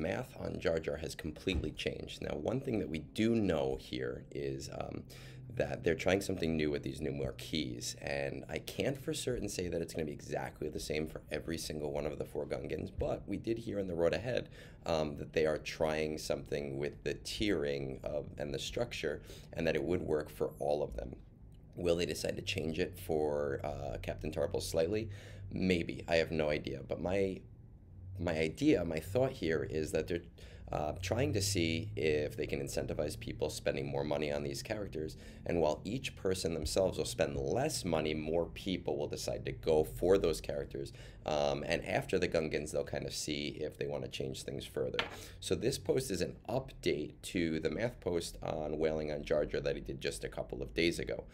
math on Jar Jar has completely changed. Now, one thing that we do know here is that they're trying something new with these new marquees, and I can't for certain say that it's going to be exactly the same for every single one of the 4 Gungans, but we did hear in the road ahead that they are trying something with the tiering and the structure, and that it would work for all of them. Will they decide to change it for Captain Tarble slightly? Maybe. I have no idea. But my thought here is that they're trying to see if they can incentivize people spending more money on these characters, and while each person themselves will spend less money, more people will decide to go for those characters, and after the Gungans they'll kind of see if they want to change things further. So this post is an update to the math post on Wailing on Jar Jar that he did just a couple of days ago.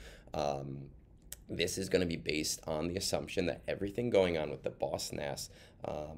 This is going to be based on the assumption that everything going on with the Boss Nass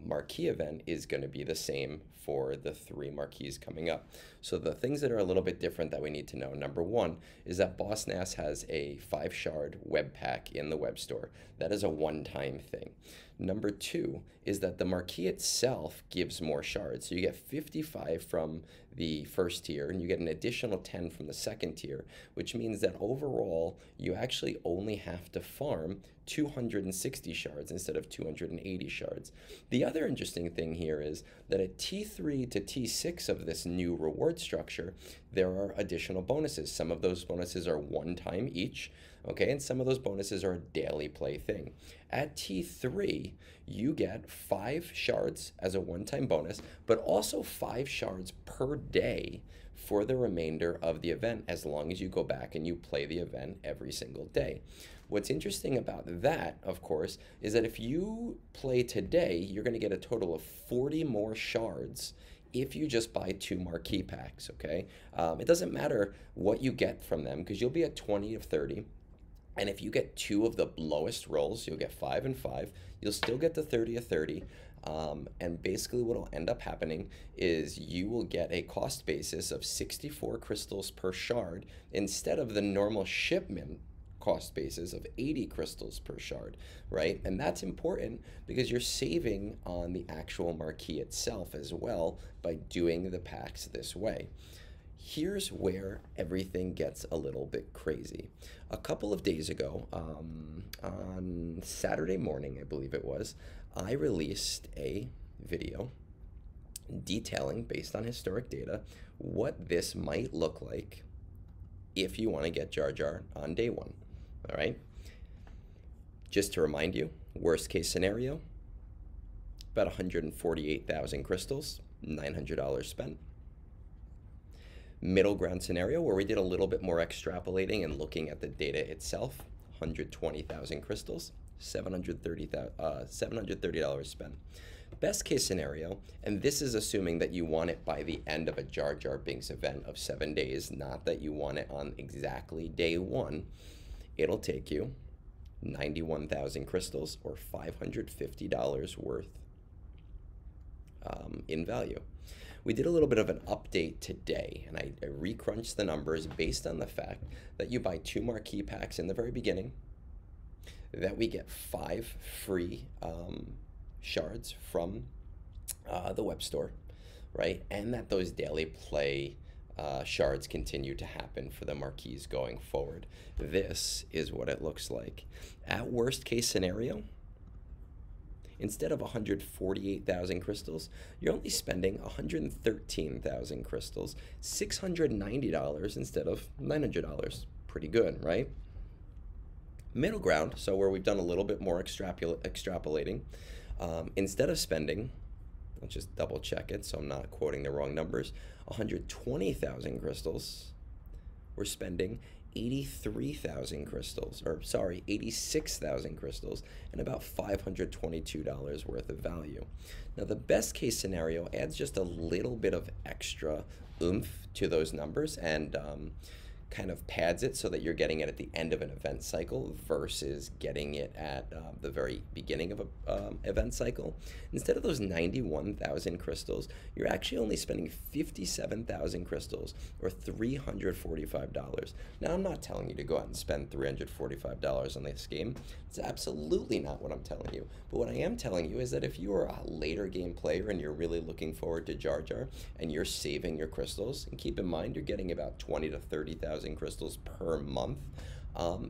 marquee event is going to be the same for the 3 marquees coming up. So the things that are a little bit different that we need to know, number 1, is that Boss Nass has a 5-shard web pack in the web store. That is a one-time thing. Number 2 is that the marquee itself gives more shards. So you get 55 from the first tier, and you get an additional 10 from the second tier, which means that overall, you actually only have to farm 260 shards instead of 280 shards. The other interesting thing here is that at T3 to T6 of this new reward structure, there are additional bonuses. Some of those bonuses are one time each, okay, and some of those bonuses are a daily play thing. At T3, you get 5 shards as a one-time bonus, but also 5 shards per day for the remainder of the event, as long as you go back and you play the event every single day. What's interesting about that, of course, is that if you play today, you're going to get a total of 40 more shards if you just buy 2 marquee packs, okay? It doesn't matter what you get from them, because you'll be at 20 of 30. And if you get 2 of the lowest rolls, you'll get 5 and 5. You'll still get the 30 of 30. And basically what will end up happening is you will get a cost basis of 64 crystals per shard instead of the normal shipment cost basis of 80 crystals per shard, right? And that's important because you're saving on the actual marquee itself as well by doing the packs this way. Here's where everything gets a little bit crazy. A couple of days ago, on Saturday morning, I believe it was, I released a video detailing, based on historic data, what this might look like if you want to get Jar Jar on day 1, all right? Just to remind you, worst case scenario, about 148,000 crystals, $900 spent. Middle ground scenario, where we did a little bit more extrapolating and looking at the data itself, 120,000 crystals, $730 spent. Best case scenario, and this is assuming that you want it by the end of a Jar Jar Binks event of 7 days, not that you want it on exactly day 1, it'll take you 91,000 crystals or $550 worth in value. We did a little bit of an update today, and I recrunched the numbers based on the fact that you buy 2 marquee packs in the very beginning, that we get 5 free shards from the web store, right? And that those daily play shards continue to happen for the marquees going forward. This is what it looks like. At worst case scenario, instead of 148,000 crystals, you're only spending 113,000 crystals, $690 instead of $900. Pretty good, right? Middle ground, so where we've done a little bit more extrapolating, instead of spending, let's just double check it so I'm not quoting the wrong numbers, 120,000 crystals, we're spending 83,000 crystals, or sorry, 86,000 crystals, and about $522 worth of value. Now the best case scenario adds just a little bit of extra oomph to those numbers, and kind of pads it so that you're getting it at the end of an event cycle versus getting it at the very beginning of an event cycle. Instead of those 91,000 crystals, you're actually only spending 57,000 crystals, or $345. Now, I'm not telling you to go out and spend $345 on this game. It's absolutely not what I'm telling you. But what I am telling you is that if you are a later game player and you're really looking forward to Jar Jar and you're saving your crystals, and keep in mind you're getting about 20 to 30,000 crystals per month,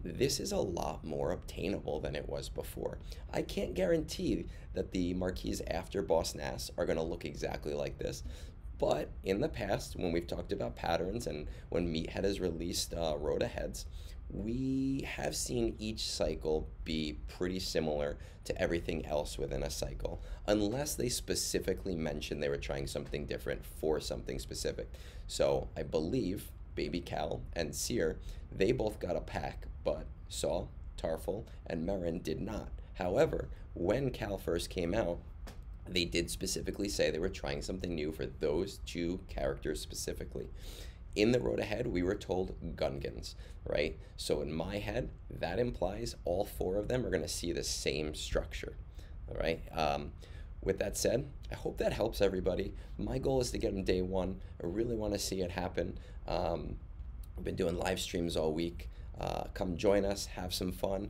this is a lot more obtainable than it was before. I can't guarantee that the marquees after Boss Nass are going to look exactly like this, but in the past, when we've talked about patterns and when Meathead has released Road Aheads, we have seen each cycle be pretty similar to everything else within a cycle, unless they specifically mentioned they were trying something different for something specific. So I believe Baby Cal and Sear, they both got a pack, but Saw, Tarful, and Marin did not. However, when Cal first came out, they did specifically say they were trying something new for those two characters specifically. In the Road Ahead, we were told Gungans, right? So in my head, that implies all four of them are going to see the same structure, all right? With that said, I hope that helps everybody. My goal is to get them day one. I really want to see it happen. I've been doing live streams all week. Come join us, have some fun,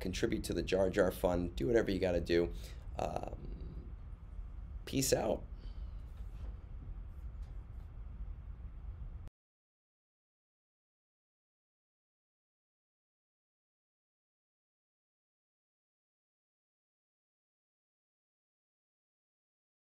contribute to the Jar Jar fund, do whatever you got to do. Peace out.